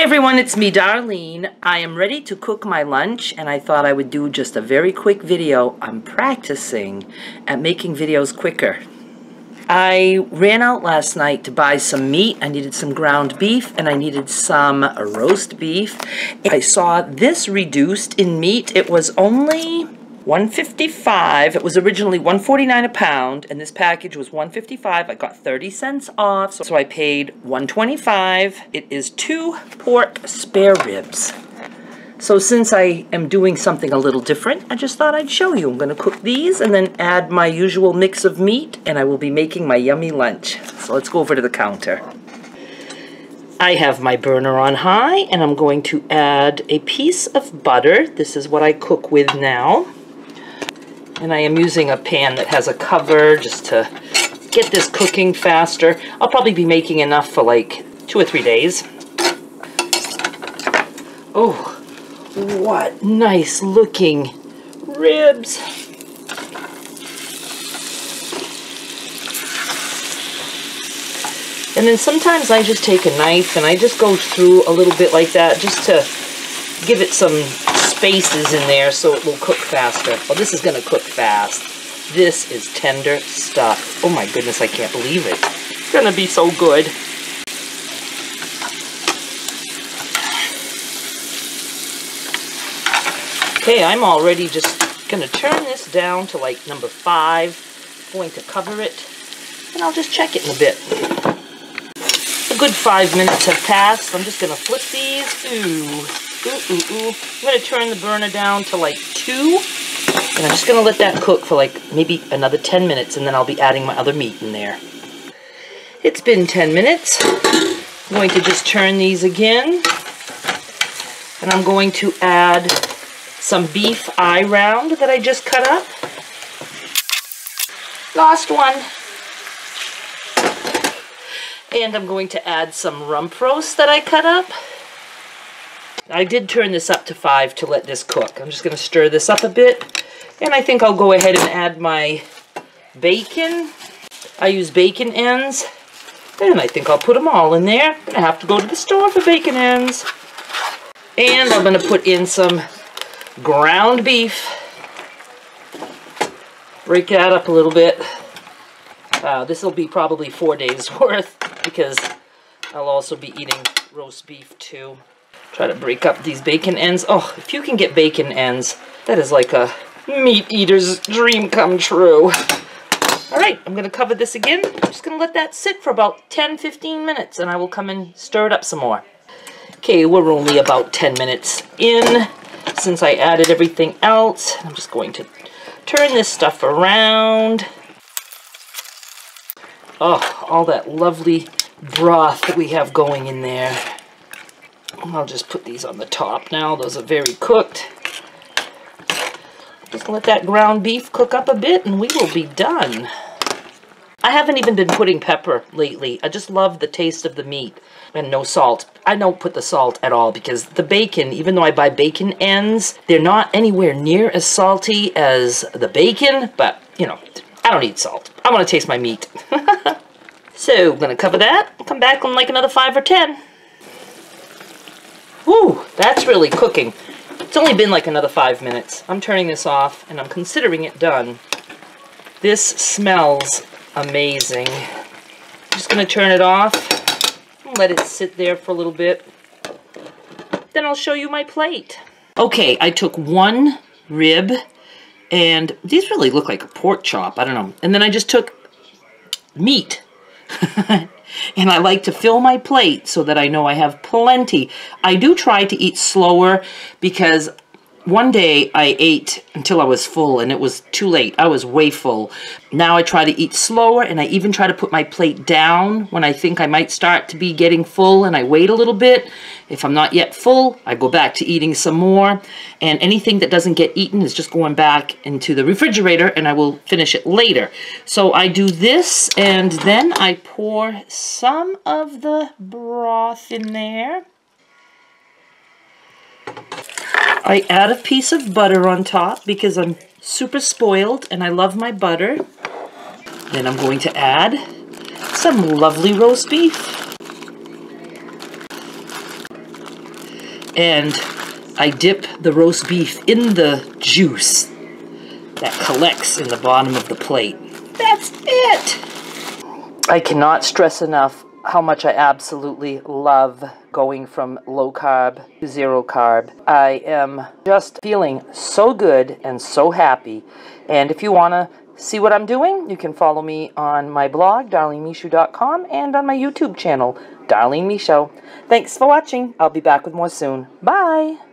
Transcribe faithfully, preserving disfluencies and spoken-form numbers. Hi everyone, it's me, Darlene. I am ready to cook my lunch, and I thought I would do just a very quick video. I'm practicing at making videos quicker. I ran out last night to buy some meat. I needed some ground beef and I needed some roast beef. I saw this reduced in meat. It was only one fifty-five. It was originally one forty-nine a pound, and this package was one fifty-five. I got thirty cents off, so I paid one twenty-five. It is two pork spare ribs. So since I am doing something a little different, I just thought I'd show you. I'm going to cook these and then add my usual mix of meat, and I will be making my yummy lunch. So let's go over to the counter. I have my burner on high, and I'm going to add a piece of butter. This is what I cook with now. And I am using a pan that has a cover just to get this cooking faster. I'll probably be making enough for like two or three days. Oh, what nice looking ribs. And then sometimes I just take a knife and I just go through a little bit like that just to give it some spaces in there so it will cook faster. Well, this is going to cook fast. This is tender stuff. Oh my goodness, I can't believe it. It's going to be so good. Okay, I'm already just going to turn this down to like number five. I'm going to cover it, and I'll just check it in a bit. A good five minutes have passed. I'm just going to flip these. Ooh. Ooh, ooh, ooh. I'm going to turn the burner down to like two, and I'm just going to let that cook for like maybe another ten minutes, and then I'll be adding my other meat in there. It's been ten minutes. I'm going to just turn these again, and I'm going to add some beef eye round that I just cut up. Lost one. And I'm going to add some rump roast that I cut up. I did turn this up to five to let this cook. I'm just going to stir this up a bit, and I think I'll go ahead and add my bacon. I use bacon ends, and I think I'll put them all in there. I'm going to have to go to the store for bacon ends. And I'm going to put in some ground beef. Break that up a little bit. Uh, this will be probably four days worth, because I'll also be eating roast beef too. Try to break up these bacon ends. Oh, if you can get bacon ends, that is like a meat eater's dream come true. All right, I'm going to cover this again. I'm just going to let that sit for about ten to fifteen minutes, and I will come and stir it up some more. Okay, we're only about ten minutes in since I added everything else. I'm just going to turn this stuff around. Oh, all that lovely broth that we have going in there. I'll just put these on the top now. Those are very cooked. Just let that ground beef cook up a bit, and we will be done. I haven't even been putting pepper lately. I just love the taste of the meat. And no salt. I don't put the salt at all, because the bacon, even though I buy bacon ends, they're not anywhere near as salty as the bacon. But, you know, I don't need salt. I want to taste my meat. So, I'm going to cover that. I'll come back in like another five or ten. Ooh, that's really cooking. It's only been like another five minutes. I'm turning this off, and I'm considering it done. This smells amazing. I'm just going to turn it off and let it sit there for a little bit. Then I'll show you my plate. Okay, I took one rib, and these really look like a pork chop. I don't know. And then I just took meat. And I like to fill my plate so that I know I have plenty. I do try to eat slower, because one day I ate until I was full, and it was too late. I was way full. Now I try to eat slower, and I even try to put my plate down when I think I might start to be getting full, and I wait a little bit. If I'm not yet full, I go back to eating some more, and anything that doesn't get eaten is just going back into the refrigerator, and I will finish it later. So I do this, and then I pour some of the broth in there. I add a piece of butter on top, because I'm super spoiled and I love my butter. Then I'm going to add some lovely roast beef. and I dip the roast beef in the juice that collects in the bottom of the plate. That's it! I cannot stress enough how much I absolutely love going from low carb to zero carb. I am just feeling so good and so happy. And if you want to see what I'm doing, you can follow me on my blog, Darlene Michaud dot com, and on my YouTube channel, Darlene Michaud. Thanks for watching. I'll be back with more soon. Bye!